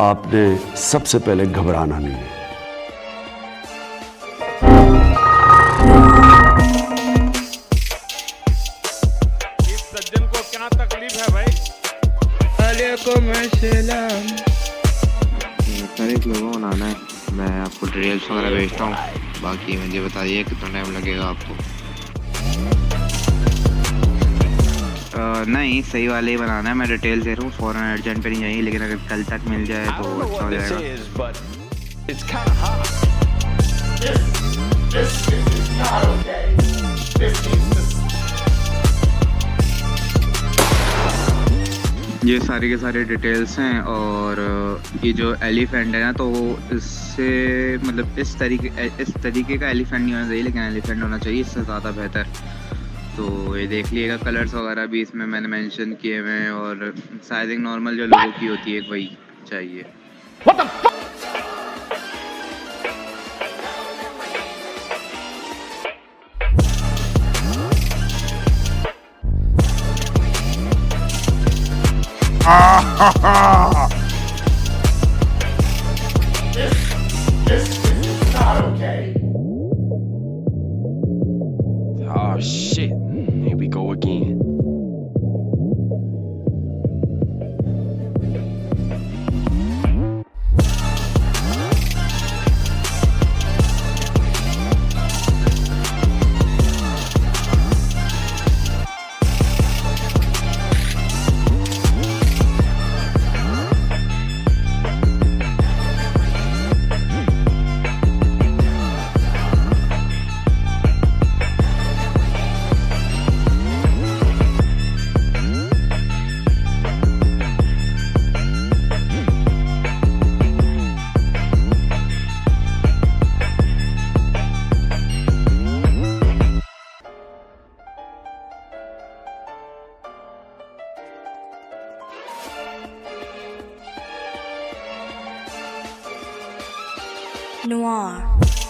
आपने सबसे पहले घबराना नहीं है। इस सज्जन को क्या तकलीफ है भाई? वालेकुम अस्सलाम। लोगों आना है, मैं आपको डिटेल्स वगैरह भेजता हूँ, बाकी मुझे बताइए कितना टाइम लगेगा आपको। नहीं, सही वाले ही बनाना है, मैं डिटेल दे रहा हूँ, फॉरन अर्जेंट पे नहीं चाहिए, लेकिन अगर कल तक मिल जाए तो अच्छा हो जाएगा। ये सारी के सारे डिटेल्स हैं, और ये जो एलिफेंट है ना, तो इससे मतलब इस तरीके का एलिफेंट नहीं होना चाहिए, लेकिन एलिफेंट होना चाहिए, इससे ज़्यादा बेहतर। तो ये देख लिएगा, कलर्स वगैरह भी इसमें मैंने मेंशन किए हुए हैं, और साइजिंग नॉर्मल जो लोगों की होती है वही चाहिए। Oh shit, here we go again. Noir.